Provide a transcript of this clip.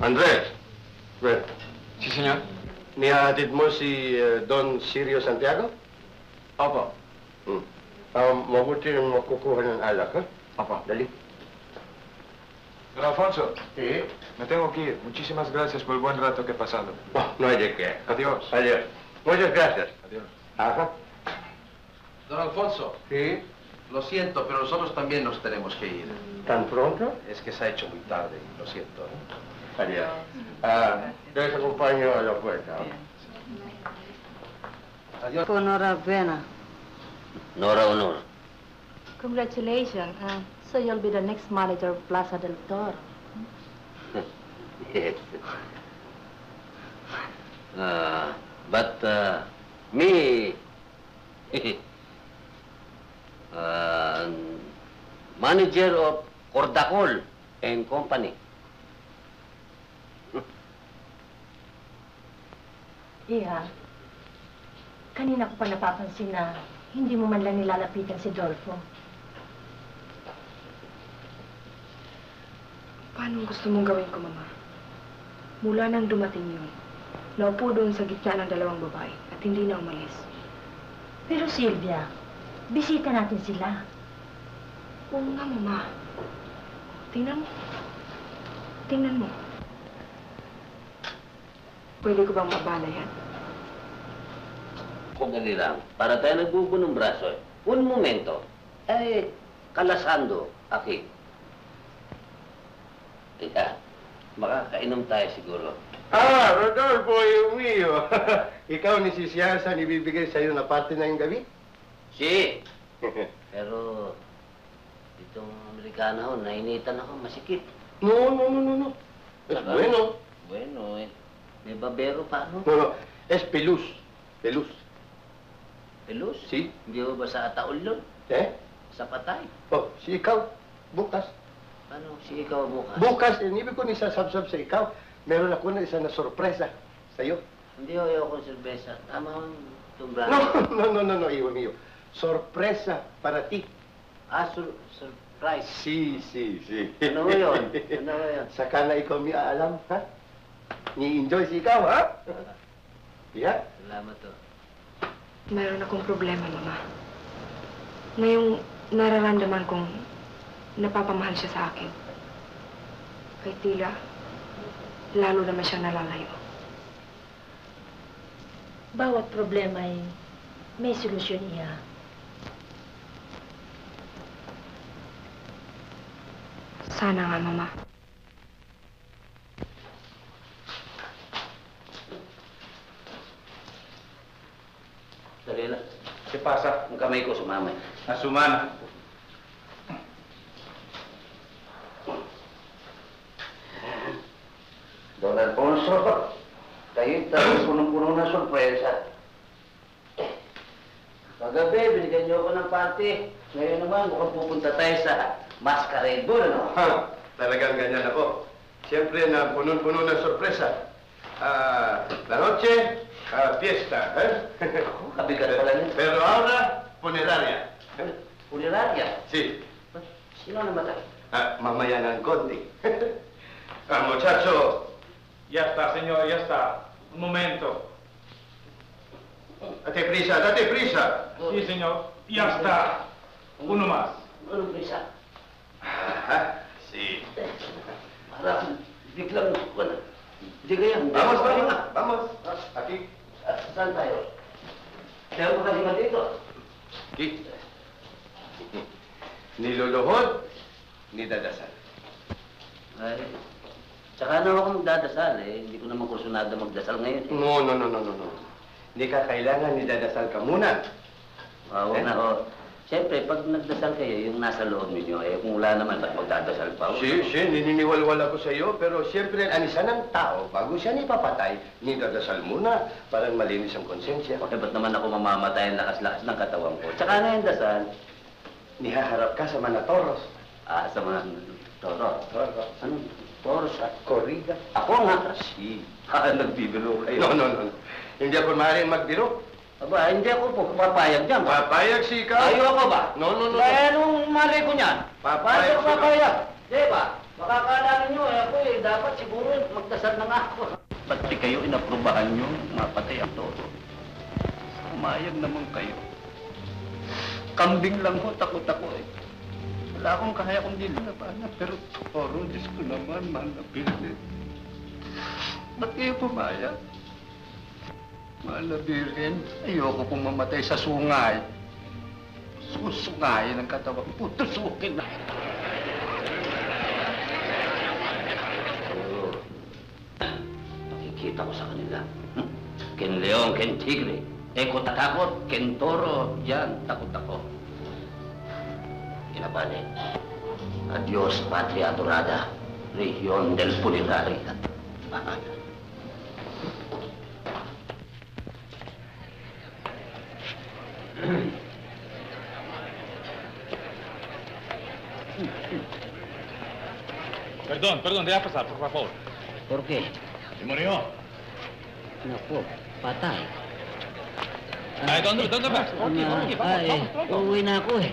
Andrés. Ven. Sí, señor. ¿Niha Didmusi Don Sirio Santiago? Opo. Mabuti yung makukuha ng alak, ha? Opo. Dali. Don Alfonso. Sí. Me tengo que ir. Muchísimas gracias por el buen rato que he pasado. Oh, no hay de qué. Adiós. Adiós. Muchas gracias. Adiós. Ajá. Don Alfonso. Sí. Lo siento, pero nosotros también nos tenemos que ir. ¿Tan pronto? Es que se ha hecho muy tarde, lo siento. Adiós. Yo les acompaño a la puerta. Adiós. Enhorabuena. Nora Honor. Congratulations. So you'll be the next manager of Plaza del Toro. Yes. But me... manager of Cordacol and Company. Iha, kanina ko pa napapansin na hindi mo man lang nilalapitan si Dorfo. Paano gusto mong gawin ko, Mama? Mula nang dumating yun, naupo doon sa gitna ng dalawang babae at hindi na umalis. Pero Silvia, bisita natin sila. Oo nga, Mama. Tingnan mo. Tingnan mo. Pwede ko bang mabala yan? Kung gani lang, para tayo nagbubo ng braso eh. Un momento. Eh, kalasando, aki. Teka, makakainom tayo siguro. Ah, Rodolfo, yung mio. Ikaw ni Sisiasa, ibibigay sa'yo na parte na yung gabi? Si. Pero, itong Amerikana ho, nainitan ako, masikip. No. Es bueno. Bueno eh. ¿De babero pa, no? No, es pelús. Pelús. ¿Pelús? Sí. Hindi ba sa taol nun? Eh? Sa patay. Oh, si ikaw, bukas. Ano, si ikaw bukas? Bukas, inibig ko nisasabsab sa ikaw. Meron ako na isa na sorpresa sa'yo. Hindi ho, ayoko sorpresa. Tama ho yung tumbrano. No, iwan. Sorpresa para ti. Ah, surprise. Sí. Ano ho yun? Saka na ikaw may aalam, ha? Ni-enjoy si ikaw, ha? Yeah? Salamat to. Mayroon akong problema, Mama. Ngayong nararamdaman kong napapamahal siya sa akin. Kaya tila, lalo naman siyang nalalayo. Bawat problema ay may solusyon niya. Sana nga, Mama. Dalila. ¿Qué pasa? Ang kamay ko sumama. Ah, sumama. Don Alfonso, kayo tayo punong-puno na sorpresa. Pagabi, binigyan niyo ako ng party. Ngayon naman, mukhang pupunta tayo sa Máscara de burro, no? Ha, talagang ganyan ako. Siyempre na punong-puno na sorpresa. La noche... fiesta, ¿eh? Capital para mí. Pero ahora, funeraria. ¿Eh? ¿Funeraria? Sí. Pues, si no, no matar. Ah, mamá ya no enconde. Ah, muchacho. Ya está, señor, ya está. Un momento. Date prisa, date prisa. Sí, señor. Ya está. Uno más. Uno prisa. Ah, sí. Ahora, declaro. Bueno, llegué. Vamos. Aquí. ¿Dónde está yo? ¿Tengo que hacer dito? Aquí. Ni luluhod, ni dadasal. Ay, tsaka na akong dadasal eh. Hindi ko naman kursunado magdasal ngayon eh. No. Hindi ka kailangan ni dadasal ka muna. Oo na ho. Siyempre, pag nagdasal kayo, yung nasa loob ninyo eh. Kung wala naman, ba't magdadasal pa? Sí, nininiwalwala ko sa'yo. Pero siyempre, anisa ng tao, bago siya nipapatay, nidadasal muna. Parang malinis ang konsensya. Okay, ba't naman ako mamamatay ang lakas-lakas ng katawan ko? Tsaka na yung dasal, nihaharap ka sa mga toros. Ah, sa mga toros? Toros. Ano? Toros at corrida. Ako nga. Sí. Ha, nagbibiro kayo. No. Hindi ako maaaring magbiro. Aba, hindi ako po papayag dyan. Papayag si ikaw? Ayoko ba? No. Mayroong mali ko niyan. Papayag. Papayag. Di ba? Makakalamin nyo, ako eh, dapat siguro magdasal ng ako. Ba't di kayo inaprubahan nyo, mapatay ang toro? Umayag naman kayo. Kambing lang ho, takot ako eh. Wala akong kaya kong dilinabahan, pero toro, Diyos ko naman, malapilit. Ba't kayo pumayag? Malabirin, ayoko pong mamatay sa sungay. Susungayin ang katawan ko, tusukin na. Nakikita ko sa kanila. Ken leon, ken tigre, eko tatakot, ken toro, yan, takot ako. Kinabali, adios patria adorada, región del Pulirari. Perdón, deja pasar, por favor. ¿Por qué? Se murió. No puedo, patay. Ay, ¿dónde vas? Oye, vamos, uy, na ako eh.